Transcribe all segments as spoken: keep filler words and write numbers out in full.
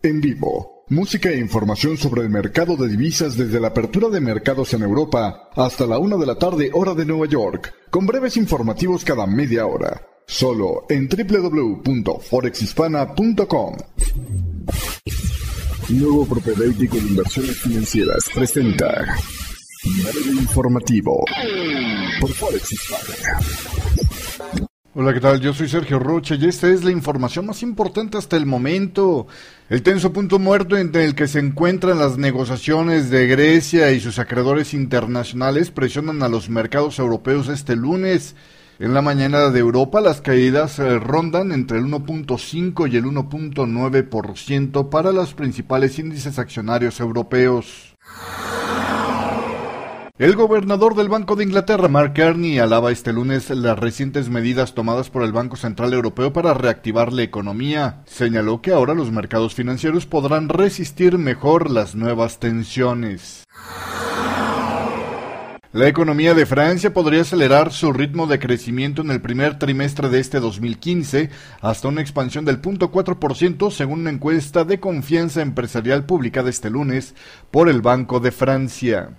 En vivo, música e información sobre el mercado de divisas desde la apertura de mercados en Europa hasta la una de la tarde hora de Nueva York, con breves informativos cada media hora, solo en doble u doble u doble u punto forex hispana punto com. Nuevo propedéutico de inversiones financieras presenta Breve Informativo por Forex Hispana. Hola, ¿qué tal? Yo soy Sergio Rocha y esta es la información más importante hasta el momento. El tenso punto muerto entre el que se encuentran las negociaciones de Grecia y sus acreedores internacionales presionan a los mercados europeos este lunes. En la mañana de Europa las caídas rondan entre el uno punto cinco y el uno punto nueve por ciento para los principales índices accionarios europeos. El gobernador del Banco de Inglaterra, Mark Carney, alaba este lunes las recientes medidas tomadas por el Banco Central Europeo para reactivar la economía. Señaló que ahora los mercados financieros podrán resistir mejor las nuevas tensiones. La economía de Francia podría acelerar su ritmo de crecimiento en el primer trimestre de este dos mil quince hasta una expansión del cero punto cuatro por ciento según una encuesta de confianza empresarial publicada este lunes por el Banco de Francia.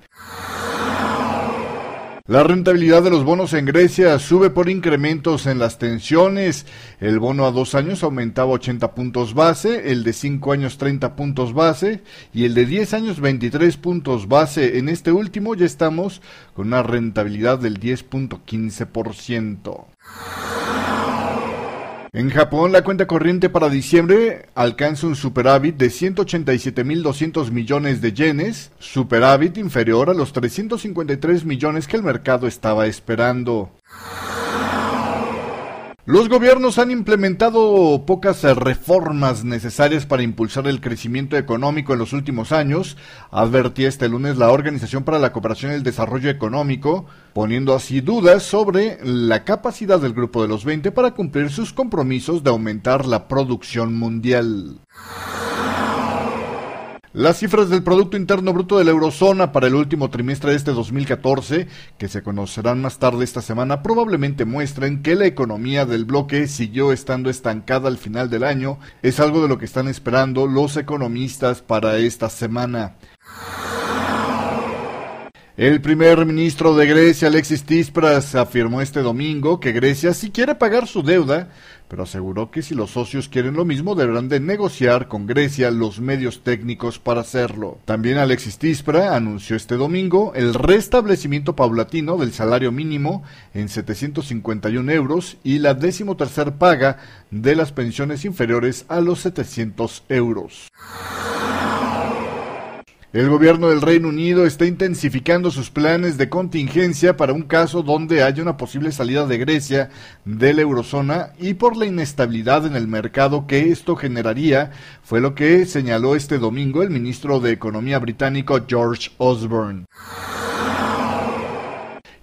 La rentabilidad de los bonos en Grecia sube por incrementos en las tensiones. El bono a dos años aumentaba ochenta puntos base, el de cinco años treinta puntos base y el de diez años veintitrés puntos base. En este último ya estamos con una rentabilidad del diez punto quince por ciento. En Japón, la cuenta corriente para diciembre alcanza un superávit de ciento ochenta y siete mil doscientos millones de yenes, superávit inferior a los trescientos cincuenta y tres millones que el mercado estaba esperando. Los gobiernos han implementado pocas reformas necesarias para impulsar el crecimiento económico en los últimos años, advertía este lunes la Organización para la Cooperación y el Desarrollo Económico, poniendo así dudas sobre la capacidad del Grupo de los veinte para cumplir sus compromisos de aumentar la producción mundial. Las cifras del Producto Interno Bruto de la Eurozona para el último trimestre de este dos mil catorce, que se conocerán más tarde esta semana, probablemente muestren que la economía del bloque siguió estando estancada al final del año. Es algo de lo que están esperando los economistas para esta semana. El primer ministro de Grecia, Alexis Tsipras, afirmó este domingo que Grecia sí quiere pagar su deuda, pero aseguró que si los socios quieren lo mismo deberán de negociar con Grecia los medios técnicos para hacerlo. También Alexis Tsipras anunció este domingo el restablecimiento paulatino del salario mínimo en setecientos cincuenta y un euros y la decimotercer paga de las pensiones inferiores a los setecientos euros. El gobierno del Reino Unido está intensificando sus planes de contingencia para un caso donde haya una posible salida de Grecia de la eurozona y por la inestabilidad en el mercado que esto generaría, fue lo que señaló este domingo el ministro de Economía británico George Osborne.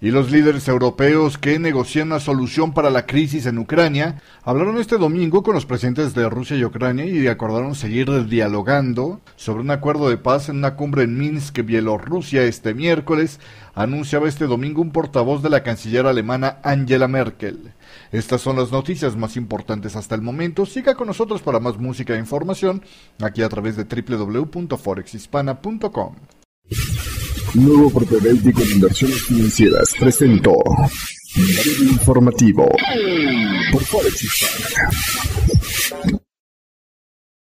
Y los líderes europeos que negocian una solución para la crisis en Ucrania hablaron este domingo con los presidentes de Rusia y Ucrania y acordaron seguir dialogando sobre un acuerdo de paz en una cumbre en Minsk, Bielorrusia, este miércoles, anunciaba este domingo un portavoz de la canciller alemana Angela Merkel. Estas son las noticias más importantes hasta el momento. Siga con nosotros para más música e información aquí a través de doble u doble u doble u punto forex hispana punto com. Nuevo propedéutico de inversiones financieras presentó Breve Informativo por Forex Hispana.